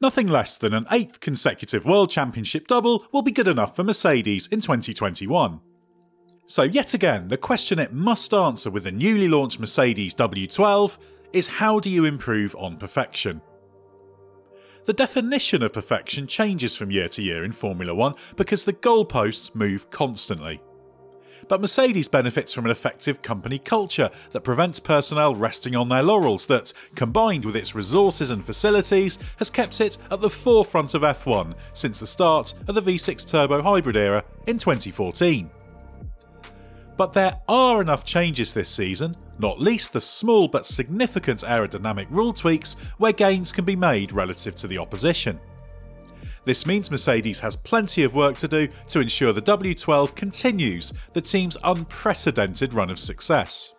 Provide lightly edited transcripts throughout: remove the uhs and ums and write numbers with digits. Nothing less than an 8th consecutive World Championship double will be good enough for Mercedes in 2021. So yet again, the question it must answer with the newly launched Mercedes W12 is how do you improve on perfection? The definition of perfection changes from year to year in Formula One because the goalposts move constantly. But Mercedes benefits from an effective company culture that prevents personnel resting on their laurels that, combined with its resources and facilities, has kept it at the forefront of F1 since the start of the V6 turbo hybrid era in 2014. But there are enough changes this season, not least the small but significant aerodynamic rule tweaks where gains can be made relative to the opposition. This means Mercedes has plenty of work to do to ensure the W12 continues the team's unprecedented run of success.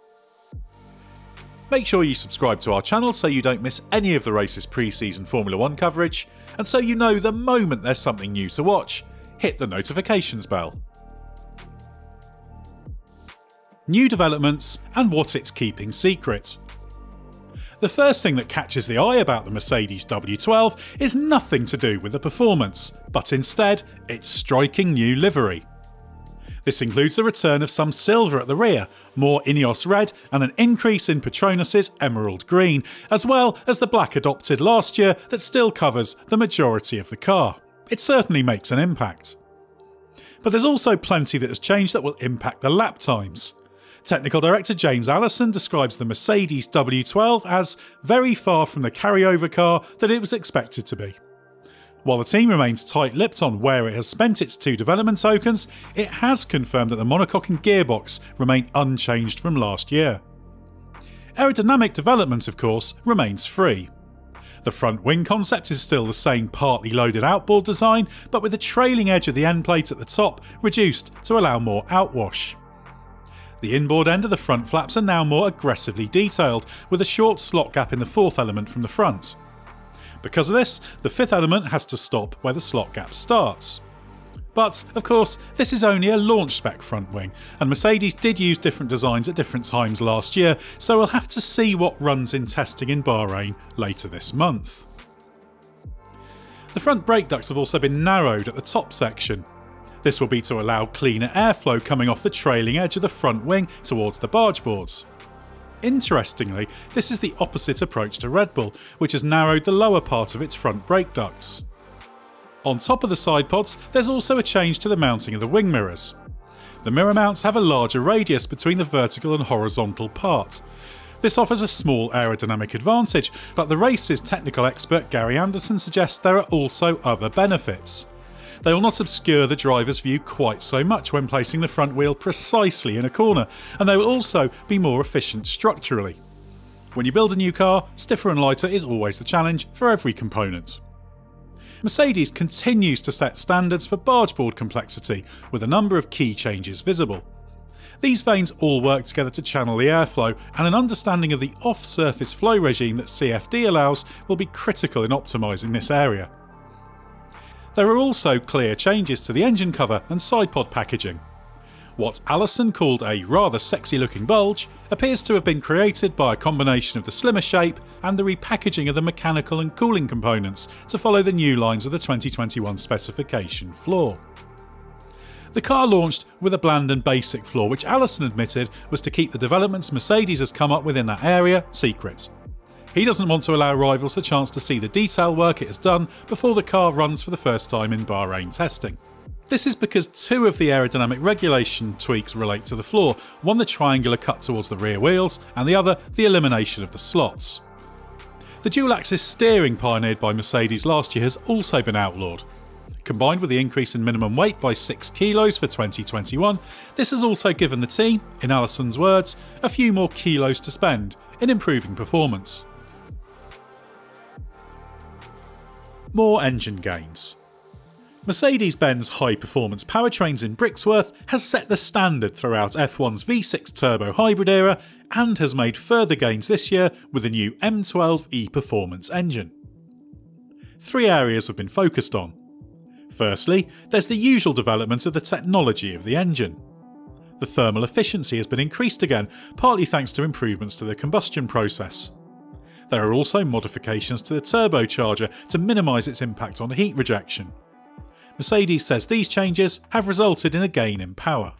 Make sure you subscribe to our channel so you don't miss any of the race's pre-season Formula One coverage, and so you know the moment there's something new to watch, hit the notifications bell. New developments and what it's keeping secret. The first thing that catches the eye about the Mercedes W12 is nothing to do with the performance, but instead its striking new livery. This includes the return of some silver at the rear, more Ineos red and an increase in Petronas' emerald green, as well as the black adopted last year that still covers the majority of the car. It certainly makes an impact. But there's also plenty that has changed that will impact the lap times. Technical director James Allison describes the Mercedes W12 as very far from the carryover car that it was expected to be. While the team remains tight-lipped on where it has spent its two development tokens, it has confirmed that the monocoque and gearbox remain unchanged from last year. Aerodynamic development, of course, remains free. The front wing concept is still the same partly loaded outboard design, but with the trailing edge of the end plate at the top reduced to allow more outwash. The inboard end of the front flaps are now more aggressively detailed, with a short slot gap in the fourth element from the front. Because of this, the fifth element has to stop where the slot gap starts. But, of course, this is only a launch spec front wing, and Mercedes did use different designs at different times last year, so we'll have to see what runs in testing in Bahrain later this month. The front brake ducts have also been narrowed at the top section. This will be to allow cleaner airflow coming off the trailing edge of the front wing towards the barge boards. Interestingly, this is the opposite approach to Red Bull, which has narrowed the lower part of its front brake ducts. On top of the side pods, there's also a change to the mounting of the wing mirrors. The mirror mounts have a larger radius between the vertical and horizontal part. This offers a small aerodynamic advantage, but the race's technical expert Gary Anderson suggests there are also other benefits. They will not obscure the driver's view quite so much when placing the front wheel precisely in a corner, and they will also be more efficient structurally. When you build a new car, stiffer and lighter is always the challenge for every component. Mercedes continues to set standards for bargeboard complexity, with a number of key changes visible. These vanes all work together to channel the airflow, and an understanding of the off-surface flow regime that CFD allows will be critical in optimising this area. There are also clear changes to the engine cover and side pod packaging. What Allison called a rather sexy looking bulge appears to have been created by a combination of the slimmer shape and the repackaging of the mechanical and cooling components to follow the new lines of the 2021 specification floor. The car launched with a bland and basic floor, which Allison admitted was to keep the developments Mercedes has come up with in that area secret. He doesn't want to allow rivals the chance to see the detail work it has done before the car runs for the first time in Bahrain testing. This is because two of the aerodynamic regulation tweaks relate to the floor, one the triangular cut towards the rear wheels and the other the elimination of the slots. The dual-axis steering pioneered by Mercedes last year has also been outlawed. Combined with the increase in minimum weight by 6 kilos for 2021, this has also given the team, in Allison's words, a few more kilos to spend in improving performance. More engine gains. Mercedes-Benz High Performance Powertrains in Brixworth has set the standard throughout F1's V6 turbo hybrid era and has made further gains this year with the new M12 E-Performance engine. Three areas have been focused on. Firstly, there's the usual development of the technology of the engine. The thermal efficiency has been increased again, partly thanks to improvements to the combustion process. There are also modifications to the turbocharger to minimise its impact on heat rejection. Mercedes says these changes have resulted in a gain in power.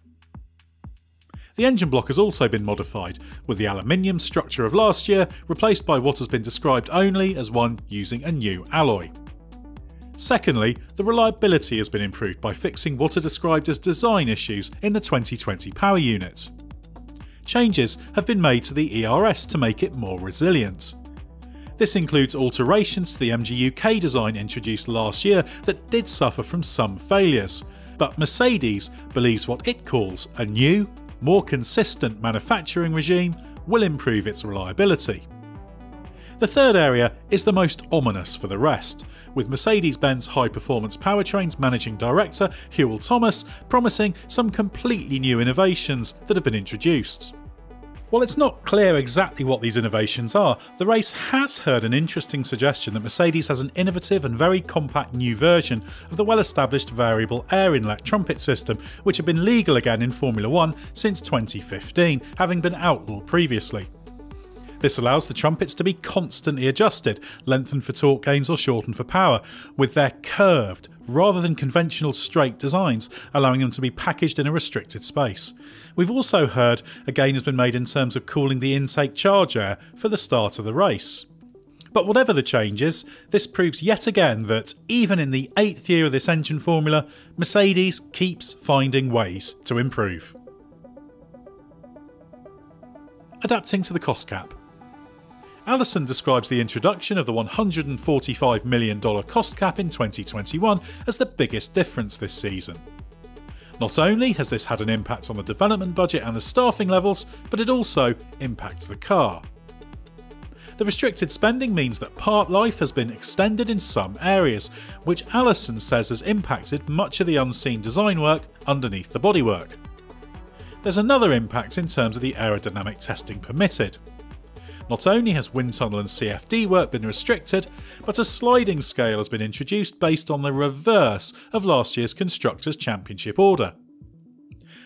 The engine block has also been modified, with the aluminium structure of last year replaced by what has been described only as one using a new alloy. Secondly, the reliability has been improved by fixing what are described as design issues in the 2020 power unit. Changes have been made to the ERS to make it more resilient. This includes alterations to the MGU-K design introduced last year that did suffer from some failures, but Mercedes believes what it calls a new, more consistent manufacturing regime will improve its reliability. The third area is the most ominous for the rest, with Mercedes-Benz High Performance Powertrains Managing Director Huw Thomas promising some completely new innovations that have been introduced. While it's not clear exactly what these innovations are, the race has heard an interesting suggestion that Mercedes has an innovative and very compact new version of the well-established variable air inlet trumpet system, which had been legal again in Formula One since 2015, having been outlawed previously. This allows the trumpets to be constantly adjusted, lengthened for torque gains or shortened for power, with their curved, rather than conventional straight designs, allowing them to be packaged in a restricted space. We've also heard a gain has been made in terms of cooling the intake charge air for the start of the race. But whatever the changes, this proves yet again that, even in the 8th year of this engine formula, Mercedes keeps finding ways to improve. Adapting to the cost cap. Allison describes the introduction of the $145 million cost cap in 2021 as the biggest difference this season. Not only has this had an impact on the development budget and the staffing levels, but it also impacts the car. The restricted spending means that part life has been extended in some areas, which Allison says has impacted much of the unseen design work underneath the bodywork. There's another impact in terms of the aerodynamic testing permitted. Not only has wind tunnel and CFD work been restricted, but a sliding scale has been introduced based on the reverse of last year's Constructors' Championship order.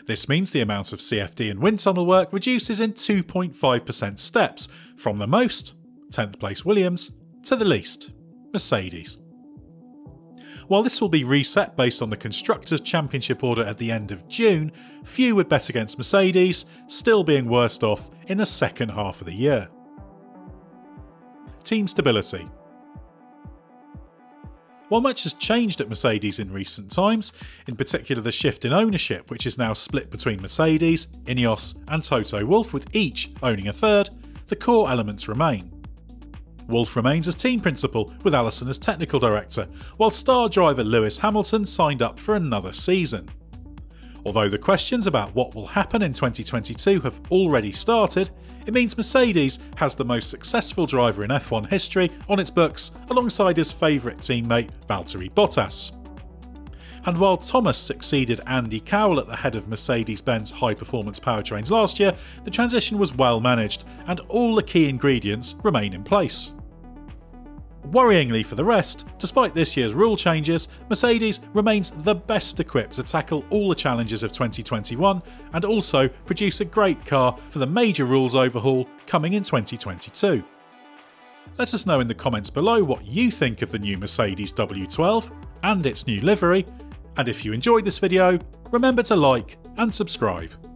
This means the amount of CFD and wind tunnel work reduces in 2.5% steps, from the most, 10th place Williams, to the least, Mercedes. While this will be reset based on the Constructors' Championship order at the end of June, few would bet against Mercedes still being worst off in the second half of the year. Team stability. While much has changed at Mercedes in recent times, in particular the shift in ownership, which is now split between Mercedes, Ineos and Toto Wolff, with each owning a third, the core elements remain. Wolff remains as team principal, with Allison as technical director, while star driver Lewis Hamilton signed up for another season. Although the questions about what will happen in 2022 have already started, it means Mercedes has the most successful driver in F1 history on its books, alongside his favourite teammate Valtteri Bottas. And while Thomas succeeded Andy Cowell at the head of Mercedes-Benz High Performance Powertrains last year, the transition was well managed and all the key ingredients remain in place. Worryingly for the rest, despite this year's rule changes, Mercedes remains the best equipped to tackle all the challenges of 2021 and also produce a great car for the major rules overhaul coming in 2022. Let us know in the comments below what you think of the new Mercedes W12 and its new livery, and if you enjoyed this video, remember to like and subscribe.